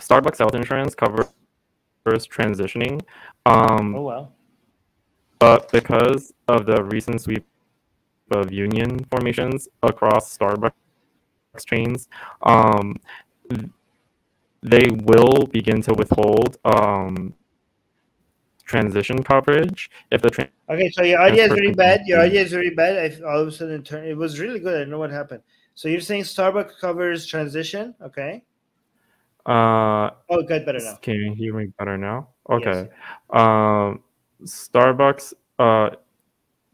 Starbucks health insurance covers transitioning. But because of the recent sweep of union formations across Starbucks chains, they will begin to withhold transition coverage if the okay. So your idea is very bad. Your idea is very bad. I all of a sudden turned. It was really good. I don't know what happened. So you're saying Starbucks covers transition? Okay. Oh, good. Better now. Can you hear me better now? Okay. Yes. Starbucks.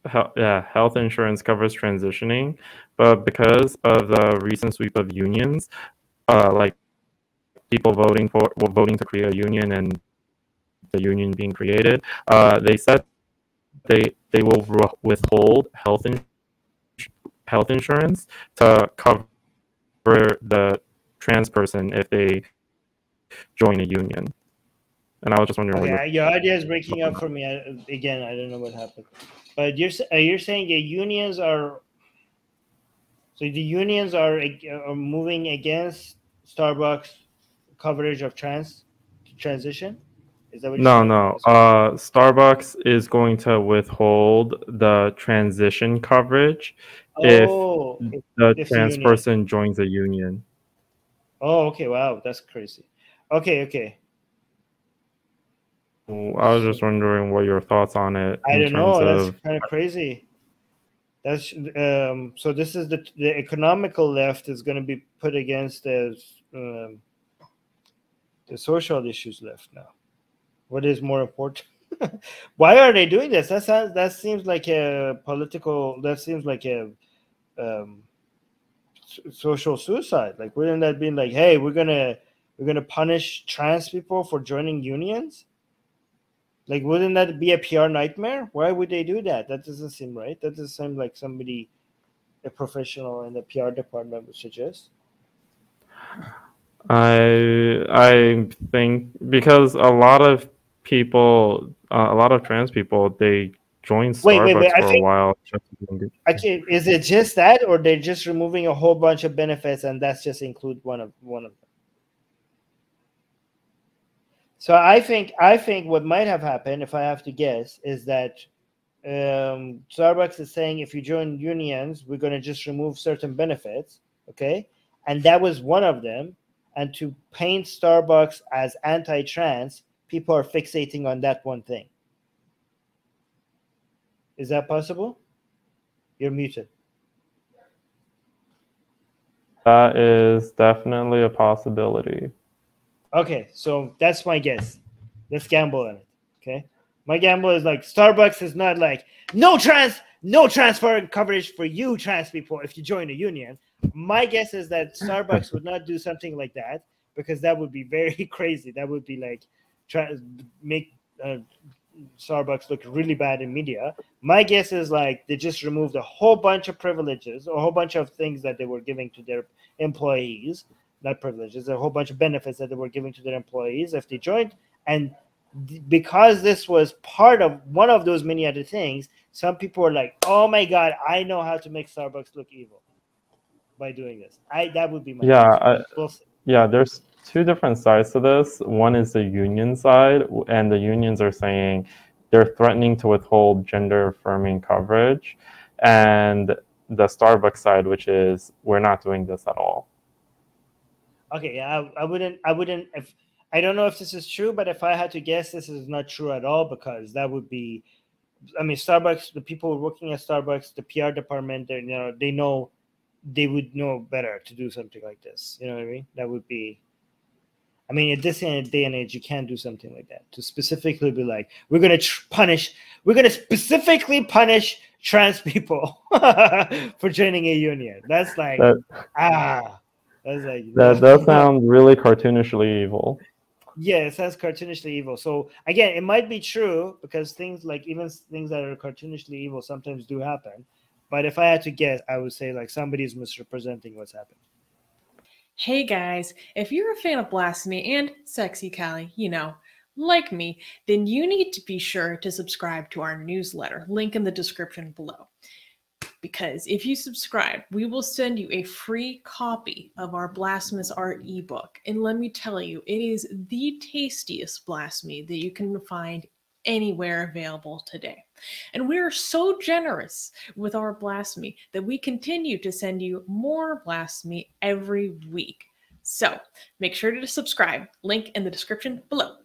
Health insurance covers transitioning, but because of the recent sweep of unions, like people voting to create a union and the union being created, they said they will withhold health insurance to cover the trans person if they join a union. And I was just wondering. Okay, your idea is breaking up for me. I don't know what happened. But you're saying the unions are moving against Starbucks coverage of transition? Is that what you're saying? No. Starbucks is going to withhold the transition coverage if trans person joins a union. Oh, okay. Wow, that's crazy. Okay. I was just wondering what your thoughts on it. I don't know. That's kind of crazy. That's so. This is the economical left is going to be put against the social issues left now. What is more important? Why are they doing this? That seems like a political. That seems like a social suicide. Like, wouldn't that be like, hey, we're gonna punish trans people for joining unions? Like, wouldn't that be a PR nightmare? Why would they do that? That doesn't seem right. That doesn't seem like somebody, a professional in the PR department, would suggest. I think because a lot of people, a lot of trans people, they joined Starbucks for a while. Okay, is it just that, or they're just removing a whole bunch of benefits, and that's just include one of them? So I think what might have happened, if I have to guess, is that Starbucks is saying if you join unions, we're going to just remove certain benefits, okay? And that was one of them. And to paint Starbucks as anti-trans, people are fixating on that one thing. Is that possible? You're muted. That is definitely a possibility. Okay, so that's my guess. Let's gamble on it. Okay, my gamble is like Starbucks is not like no transfer coverage for you trans people if you join a union. My guess is that Starbucks would not do something like that because that would be very crazy. That would be like try to make Starbucks look really bad in media. My guess is like they just removed a whole bunch of privileges, a whole bunch of things that they were giving to their employees. Not privileges, a whole bunch of benefits that they were giving to their employees if they joined. And because this was part of one of those many other things, some people were like, oh my God, I know how to make Starbucks look evil by doing this. That would be my guess. We'll see. Yeah, there's two different sides to this. One is the union side, and the unions are saying they're threatening to withhold gender-affirming coverage. And the Starbucks side, which is we're not doing this at all. Okay, yeah, I wouldn't. If I don't know if this is true, but if I had to guess, this is not true at all because that would be, I mean, Starbucks. The people working at Starbucks, the PR department, they would know better to do something like this. You know what I mean? That would be. I mean, at this day and age, you can't do something like that. To specifically be like, we're gonna specifically punish trans people for joining a union. That's like that does sound really cartoonishly evil. Yeah, it sounds cartoonishly evil. So again, it might be true because things like even things that are cartoonishly evil sometimes do happen. But if I had to guess, I would say like somebody's misrepresenting what's happened. Hey guys, if you're a fan of Blasphemy and Sexy Callie, like me, then you need to be sure to subscribe to our newsletter. Link in the description below. because if you subscribe, we will send you a free copy of our Blasphemous Art ebook. And let me tell you, it is the tastiest blasphemy that you can find anywhere available today. And we are so generous with our blasphemy that we continue to send you more blasphemy every week. So make sure to subscribe, link in the description below.